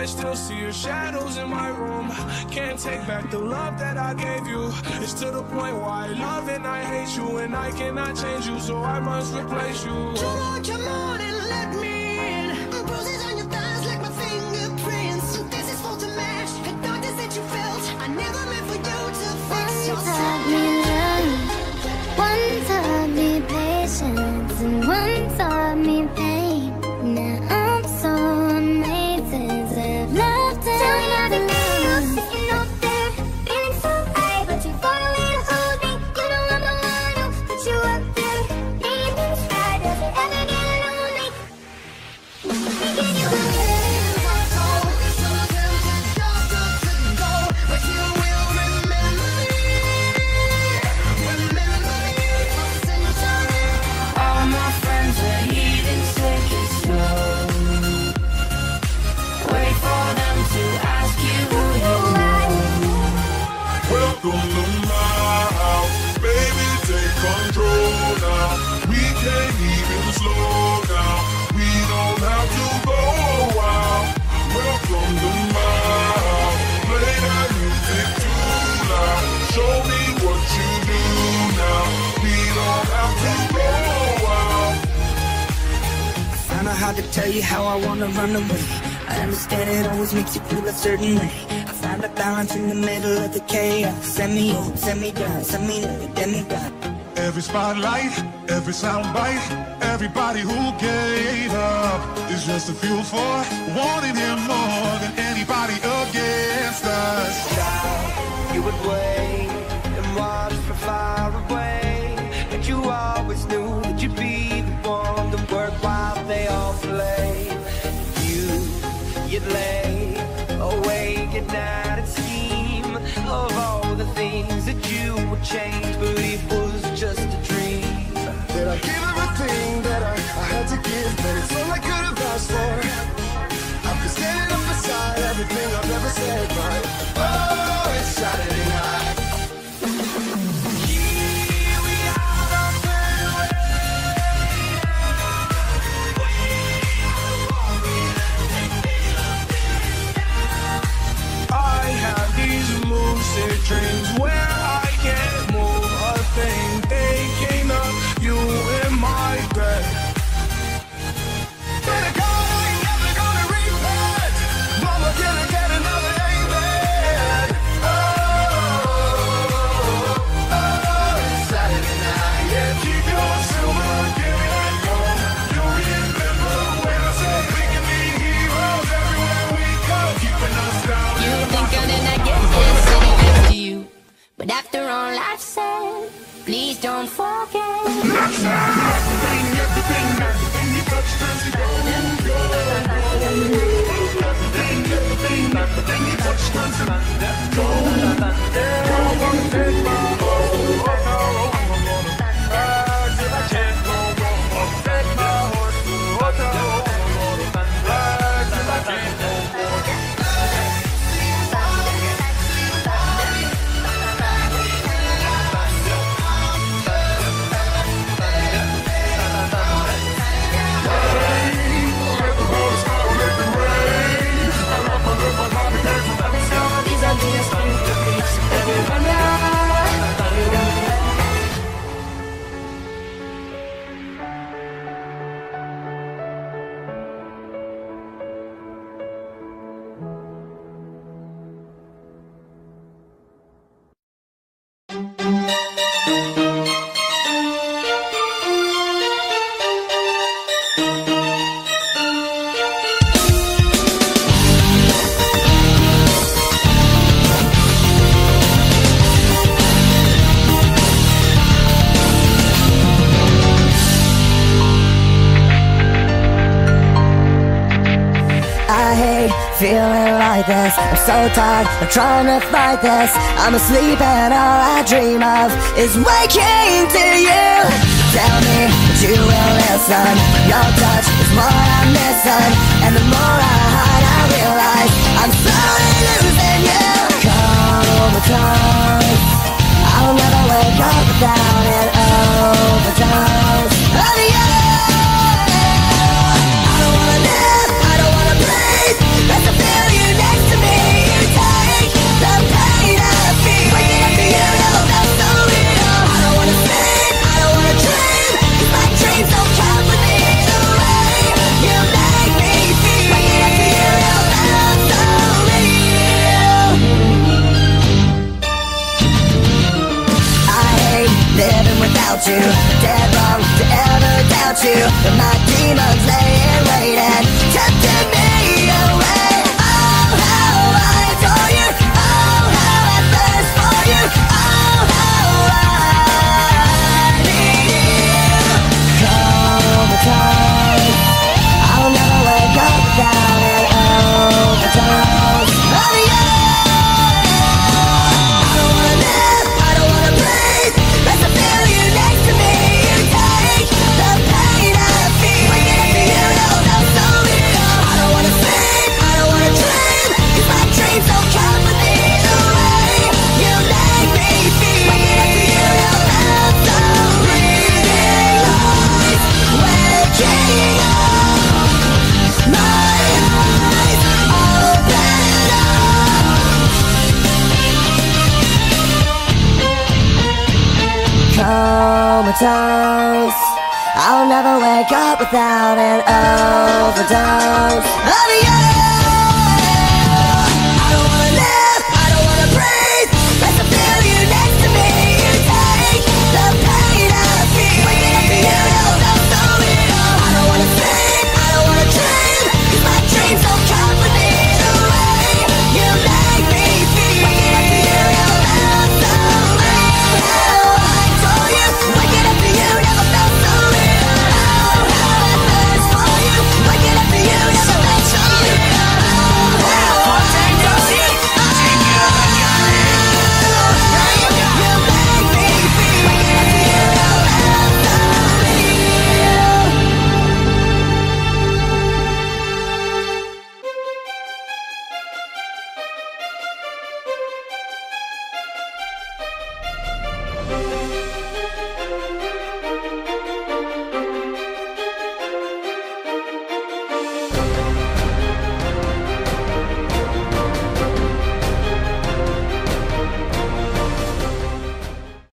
I still see your shadows in my room. Can't take back the love that I gave you. It's to the point where I love and I hate you, and I cannot change you, so I must replace you. Come on, come on and let me in. Bruises on your thighs like my fingerprints. This is for the match, the darkness that you felt. I never meant for you to fix yourself. One taught me love, one taught me patience, and one taught me pain. Now I'm so amazed, I've loved it. Tell me how to feel, sitting up there, feeling so high, but you finally hold me. You know I'm alone, but you up there, deep inside. Does it ever get lonely? Thinking you were there for so long, so long to go, but you will remember me for centuries. All my friends are heathens, take it slow. To ask you who you know. Welcome to my house, baby, take control now. We can't even slow down, we don't have to go wild. Welcome to my house, play that music too loud. Show me what you do now, we don't have to go wild. I know how to tell you how I wanna run away. I understand it always makes you feel a certain way. I find a balance in the middle of the chaos. Send me up, send me down, send me up, send me back. Every spotlight, every soundbite, everybody who gave up is just the fuel for wanting him more than anybody against us. Child, you would wait and watch from far away, and you always knew that you'd be the one to work while they all play. You'd lay awake at night and scheme of all the things that you would change, but it was just a dream. Did I give everything that I had to give, but it's all I could have asked for. I'm standing up beside everything I've ever said, but oh, it's Saturday night. Dreams where I can't move a thing, thinking of you in my bed. Better go, ain't never gonna repent. Mama, can I get another amen? Oh, oh, oh, it's Saturday night. Yeah, keep your silver, give me that gold. You remember when I said we can be heroes everywhere we go, keeping us down. You think I did not get this? But after all I've said, please don't forget. Everything, everything, everything you touch turns to gold. Everything, everything, everything you touch turns to gold. I can't go wrong. I'll take my horse to water. I can't go wrong. Feeling like this, I'm so tired, I'm trying to fight this. I'm asleep and all I dream of is waking to you. Tell me that you will listen, your touch is what I'm missing. And the more I hide, I realize I'm slowly losing you. Caught overdose, I'll never wake up without an overdose of you. I don't wanna live, I don't wanna breathe. That's the feeling. without you. Dead wrong to ever doubt you. And my demons laying waiting, tempting me away. Oh, how I adore you. Oh, how I thirst for you. Oh, how I need you. Comatose, I'll never wake up without an overdose of you. Comatose, I'll never wake up without an overdose of you.